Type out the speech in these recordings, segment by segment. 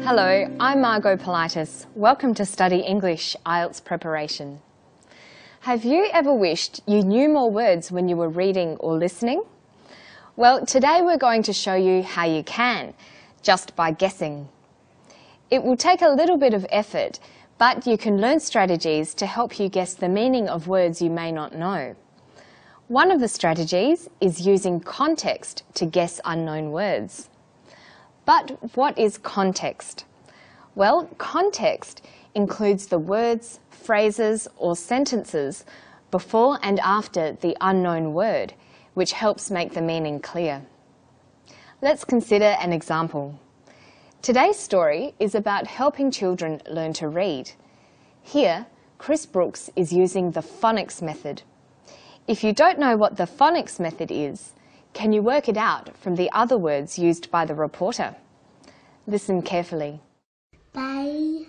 Hello, I'm Margot Politis. Welcome to Study English IELTS Preparation. Have you ever wished you knew more words when you were reading or listening? Well, today we're going to show you how you can, just by guessing. It will take a little bit of effort, but you can learn strategies to help you guess the meaning of words you may not know. One of the strategies is using context to guess unknown words. But what is context? Well, context includes the words, phrases or sentences before and after the unknown word, which helps make the meaning clear. Let's consider an example. Today's story is about helping children learn to read. Here, Chris Brooks is using the phonics method. If you don't know what the phonics method is, can you work it out from the other words used by the reporter? Listen carefully. Bay,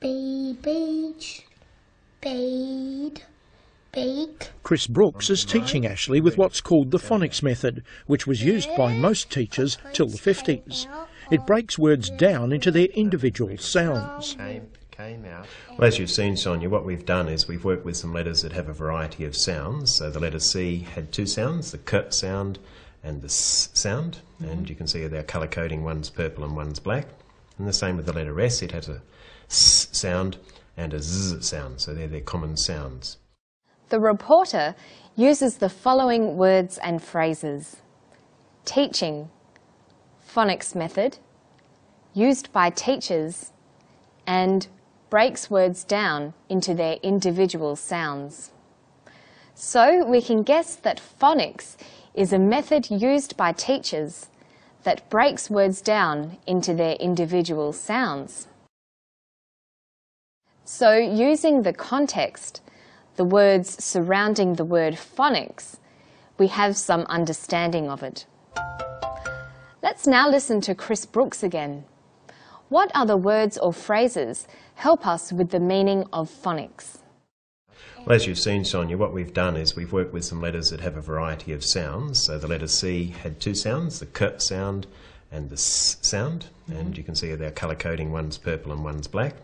bee, beach, bead, beak. Chris Brooks is teaching Ashley with what's called the phonics method, which was used by most teachers till the 50s. It breaks words down into their individual sounds. Well, as you've seen, Sonia, what we've done is we've worked with some letters that have a variety of sounds. So the letter C had two sounds, the k sound and the s sound. And you can see they're colour coding, one's purple and one's black. And the same with the letter S, it has a s sound and a z sound. So they're their common sounds. The reporter uses the following words and phrases. Teaching, phonics method, used by teachers, and breaks words down into their individual sounds. So we can guess that phonics is a method used by teachers that breaks words down into their individual sounds. So using the context, the words surrounding the word phonics, we have some understanding of it. Let's now listen to Chris Brooks again. What other words or phrases help us with the meaning of phonics? Well, as you've seen, Sonia, what we've done is we've worked with some letters that have a variety of sounds. So the letter C had two sounds, the k sound and the s sound. And you can see they're colour coding, one's purple and one's black.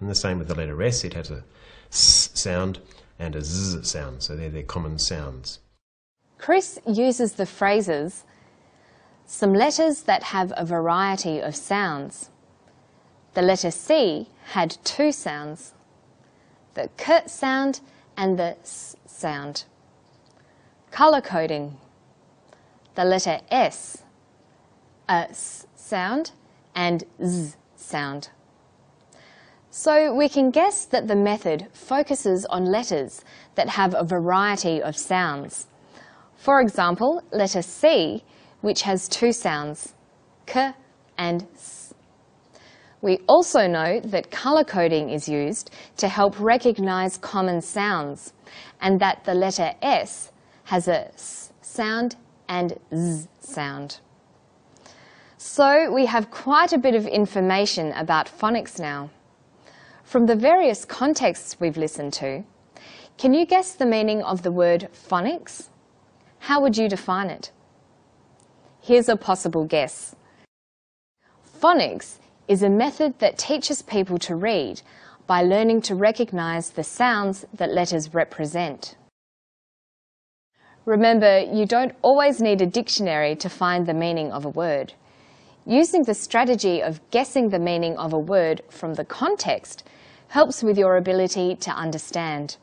And the same with the letter S, it has a s sound and a z sound. So they're their common sounds. Chris uses the phrases, some letters that have a variety of sounds. The letter C had two sounds, the k sound and the s sound. Colour coding. The letter S, a s sound and z sound. So we can guess that the method focuses on letters that have a variety of sounds. For example, letter C, which has two sounds, k and s. We also know that colour coding is used to help recognise common sounds, and that the letter S has a s sound and z sound. So we have quite a bit of information about phonics now. From the various contexts we've listened to, can you guess the meaning of the word phonics? How would you define it? Here's a possible guess. Phonics is a method that teaches people to read by learning to recognise the sounds that letters represent. Remember, you don't always need a dictionary to find the meaning of a word. Using the strategy of guessing the meaning of a word from the context helps with your ability to understand,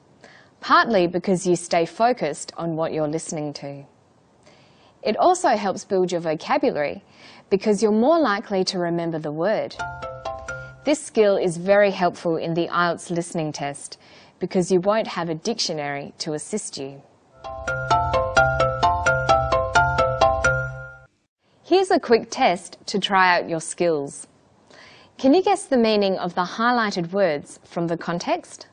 partly because you stay focused on what you're listening to. It also helps build your vocabulary because you're more likely to remember the word. This skill is very helpful in the IELTS listening test because you won't have a dictionary to assist you. Here's a quick test to try out your skills. Can you guess the meaning of the highlighted words from the context?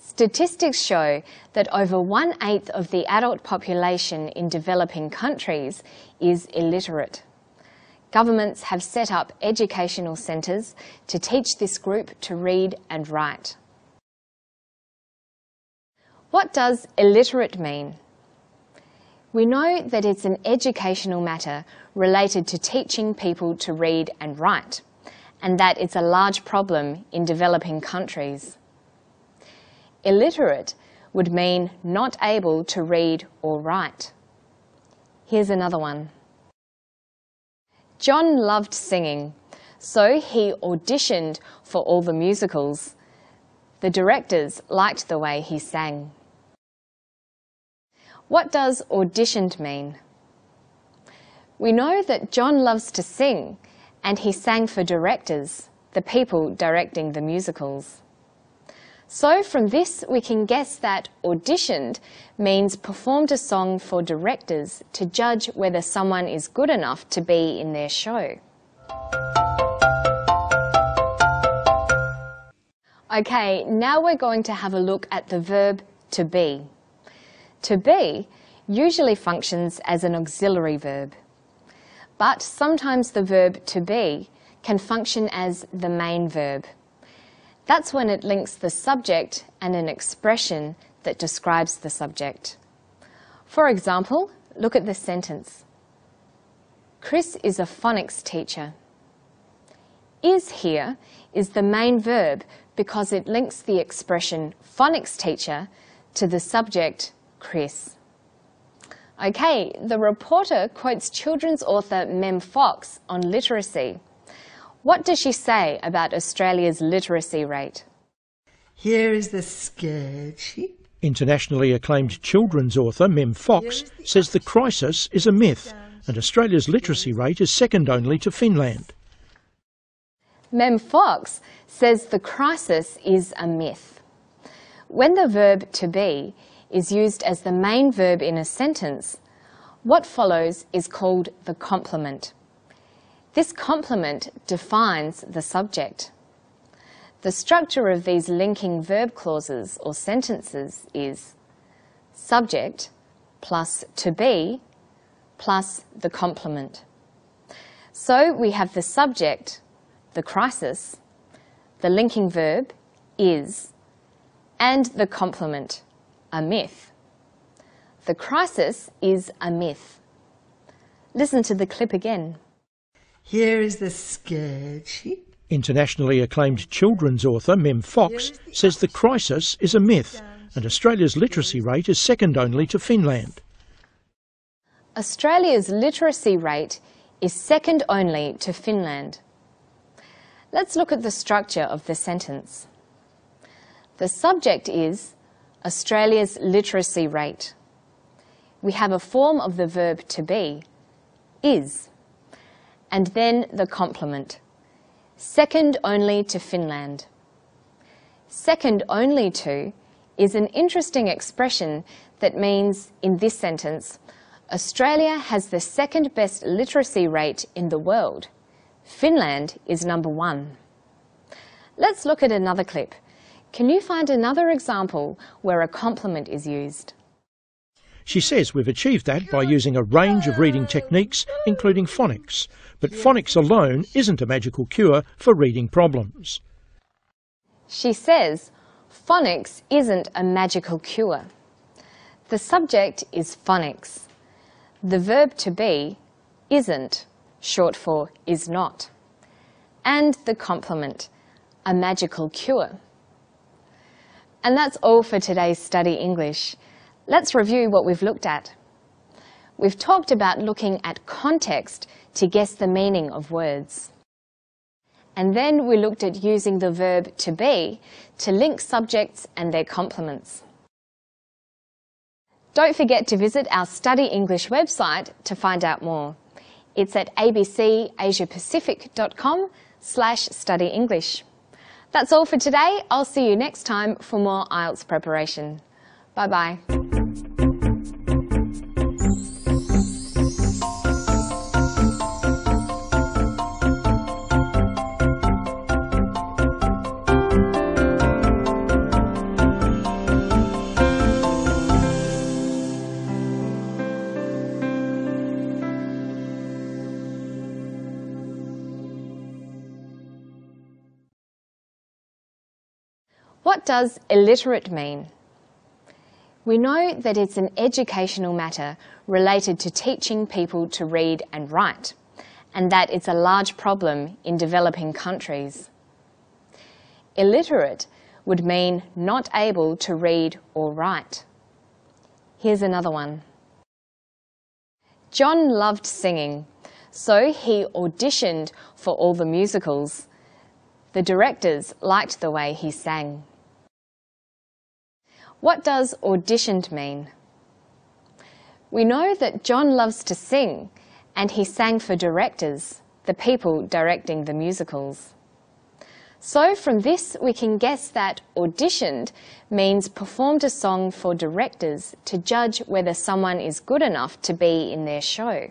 Statistics show that over 1/8 of the adult population in developing countries is illiterate. Governments have set up educational centres to teach this group to read and write. What does illiterate mean? We know that it's an educational matter related to teaching people to read and write, and that it's a large problem in developing countries. Illiterate would mean not able to read or write. Here's another one. John loved singing, so he auditioned for all the musicals. The directors liked the way he sang. What does auditioned mean? We know that John loves to sing, and he sang for directors, the people directing the musicals. So from this we can guess that auditioned means performed a song for directors to judge whether someone is good enough to be in their show. Okay, now we're going to have a look at the verb to be. To be usually functions as an auxiliary verb, but sometimes the verb to be can function as the main verb. That's when it links the subject and an expression that describes the subject. For example, look at this sentence. Chris is a phonics teacher. Is here is the main verb because it links the expression phonics teacher to the subject, Chris. Okay, the reporter quotes children's author Mem Fox on literacy. What does she say about Australia's literacy rate? Here is the scourge. Internationally acclaimed children's author Mem Fox says the crisis is a myth and Australia's literacy rate is second only to Finland. Mem Fox says the crisis is a myth. When the verb to be is used as the main verb in a sentence, what follows is called the complement. This complement defines the subject. The structure of these linking verb clauses or sentences is subject plus to be plus the complement. So we have the subject, the crisis, the linking verb, is, and the complement, a myth. The crisis is a myth. Listen to the clip again. Here is the scourge. Internationally acclaimed children's author Mem Fox says the crisis is a myth and Australia's literacy rate is second only to Finland. Australia's literacy rate is second only to Finland. Let's look at the structure of the sentence. The subject is Australia's literacy rate. We have a form of the verb to be, is, and then the complement, second only to Finland. Second only to is an interesting expression that means, in this sentence, Australia has the second best literacy rate in the world. Finland is #1. Let's look at another clip. Can you find another example where a complement is used? She says we've achieved that by using a range of reading techniques, including phonics. But phonics alone isn't a magical cure for reading problems. She says phonics isn't a magical cure. The subject is phonics. The verb to be, isn't, short for is not, and the complement, a magical cure. And that's all for today's Study English. Let's review what we've looked at. We've talked about looking at context to guess the meaning of words. And then we looked at using the verb to be to link subjects and their complements. Don't forget to visit our Study English website to find out more. It's at abcasiapacific.com/studyenglish. That's all for today. I'll see you next time for more IELTS preparation. Bye-bye. What does illiterate mean? We know that it's an educational matter related to teaching people to read and write, and that it's a large problem in developing countries. Illiterate would mean not able to read or write. Here's another one. John loved singing, so he auditioned for all the musicals. The directors liked the way he sang. What does auditioned mean? We know that John loves to sing, and he sang for directors, the people directing the musicals. So from this we can guess that auditioned means performed a song for directors to judge whether someone is good enough to be in their show.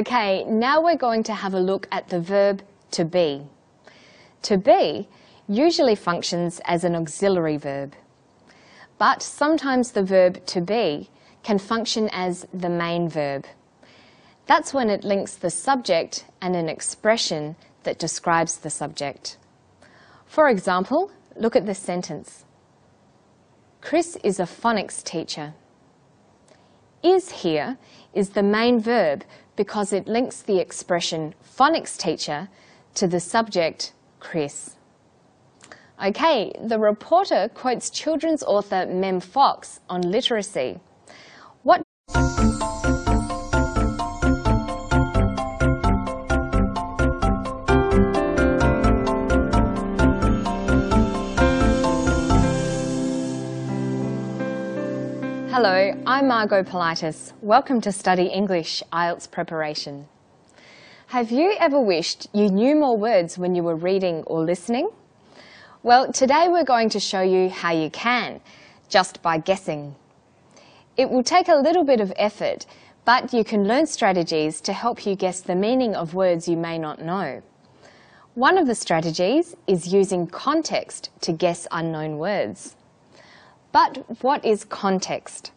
Okay, now we're going to have a look at the verb to be. To be usually functions as an auxiliary verb, but sometimes the verb to be can function as the main verb. That's when it links the subject and an expression that describes the subject. For example, look at this sentence. Chris is a phonics teacher. Is here is the main verb because it links the expression phonics teacher to the subject Chris. Okay, the reporter quotes children's author Mem Fox on literacy. Hello, I'm Margot Politis. Welcome to Study English IELTS Preparation. Have you ever wished you knew more words when you were reading or listening? Well, today we're going to show you how you can, just by guessing. It will take a little bit of effort, but you can learn strategies to help you guess the meaning of words you may not know. One of the strategies is using context to guess unknown words. But what is context?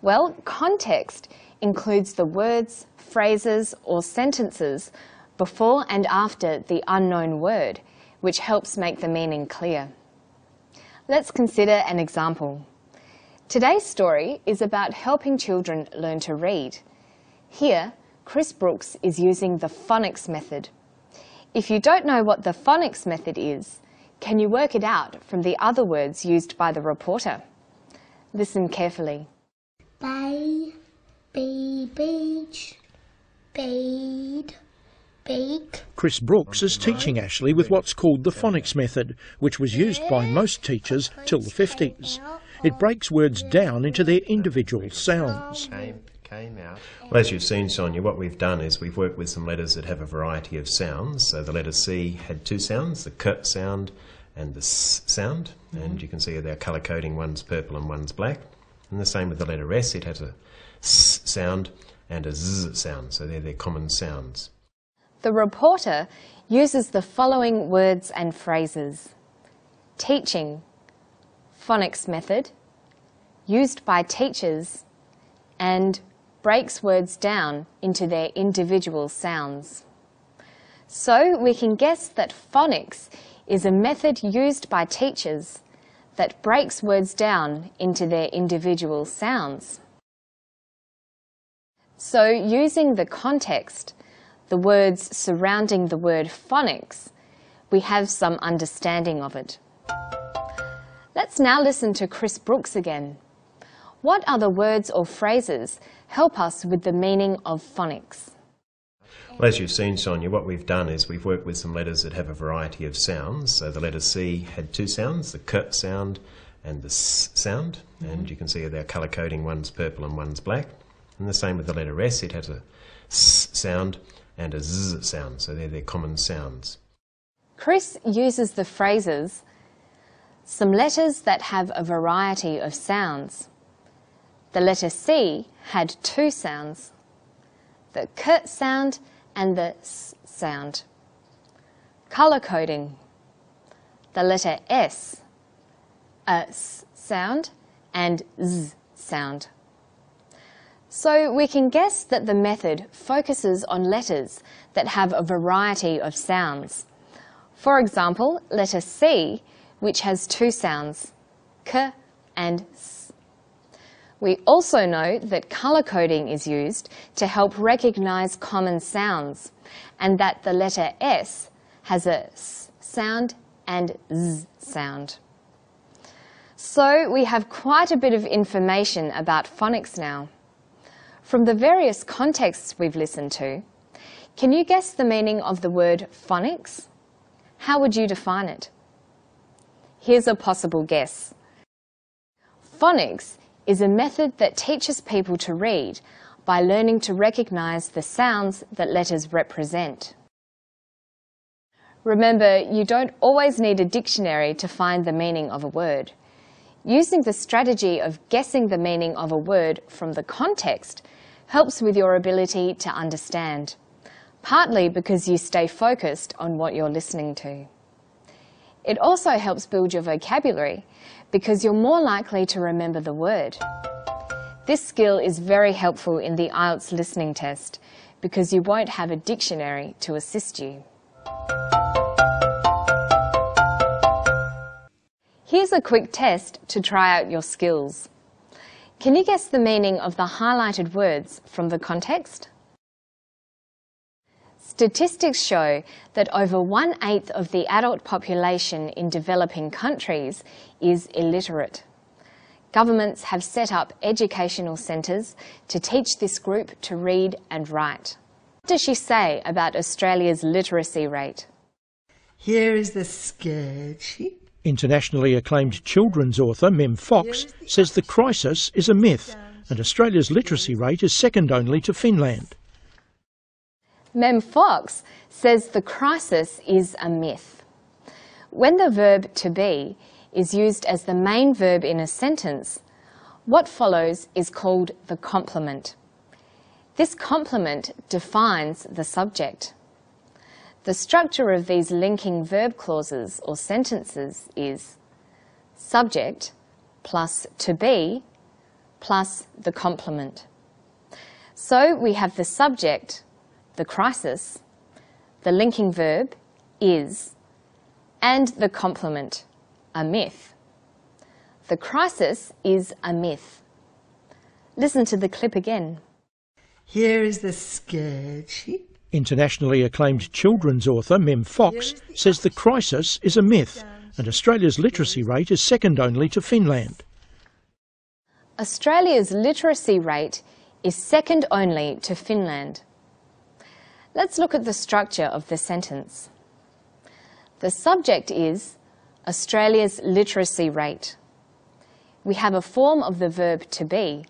Well, context includes the words, phrases or sentences before and after the unknown word, which helps make the meaning clear. Let's consider an example. Today's story is about helping children learn to read. Here, Chris Brooks is using the phonics method. If you don't know what the phonics method is, can you work it out from the other words used by the reporter? Listen carefully. Beach, bead, beak. Chris Brooks is teaching Ashley with what's called the phonics method, which was used by most teachers till the 50s. It breaks words down into their individual sounds. Well, as you've seen, Sonia, what we've done is we've worked with some letters that have a variety of sounds. So the letter C had two sounds, the k sound and the s sound. And you can see they're colour coding, one's purple and one's black. And the same with the letter S, it has a s sound and a z sound, so they're their common sounds. The reporter uses the following words and phrases. Teaching, phonics method, used by teachers, and breaks words down into their individual sounds. So we can guess that phonics is a method used by teachers that breaks words down into their individual sounds. So using the context, the words surrounding the word phonics, we have some understanding of it. Let's now listen to Chris Brooks again. What other words or phrases help us with the meaning of phonics? Well, as you've seen, Sonia, what we've done is we've worked with some letters that have a variety of sounds. So the letter C had two sounds, the k sound and the s sound. And you can see they're colour coding, one's purple and one's black. And the same with the letter S, it has a s sound and a z sound, so they're their common sounds. Chris uses the phrases, some letters that have a variety of sounds. The letter C had two sounds, the k sound and the s sound. Colour coding, the letter S, a s sound and z sound. So we can guess that the method focuses on letters that have a variety of sounds. For example, letter C, which has two sounds, k and s. We also know that colour coding is used to help recognise common sounds, and that the letter S has a s sound and z sound. So we have quite a bit of information about phonics now. From the various contexts we've listened to, can you guess the meaning of the word phonics? How would you define it? Here's a possible guess. Phonics is a method that teaches people to read by learning to recognise the sounds that letters represent. Remember, you don't always need a dictionary to find the meaning of a word. Using the strategy of guessing the meaning of a word from the context helps with your ability to understand, partly because you stay focused on what you're listening to. It also helps build your vocabulary because you're more likely to remember the word. This skill is very helpful in the IELTS listening test because you won't have a dictionary to assist you. Here's a quick test to try out your skills. Can you guess the meaning of the highlighted words from the context? Statistics show that over 1/8 of the adult population in developing countries is illiterate. Governments have set up educational centres to teach this group to read and write. What does she say about Australia's literacy rate? Here is the scourge. Internationally acclaimed children's author Mem Fox says the crisis is a myth and Australia's literacy rate is second only to Finland. Mem Fox says the crisis is a myth. When the verb to be is used as the main verb in a sentence, what follows is called the complement. This complement defines the subject. The structure of these linking verb clauses or sentences is subject plus to be plus the complement. So we have the subject, the crisis, the linking verb, is, and the complement, a myth. The crisis is a myth. Listen to the clip again. Here is the scourge. Internationally acclaimed children's author Mem Fox says the crisis is a myth and Australia's literacy rate is second only to Finland. Australia's literacy rate is second only to Finland. Let's look at the structure of the sentence. The subject is Australia's literacy rate. We have a form of the verb to be,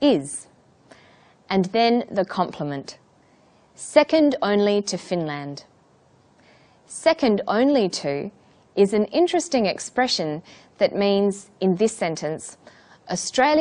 is, and then the complement. Second only to Finland. Second only to is an interesting expression that means, in this sentence, Australia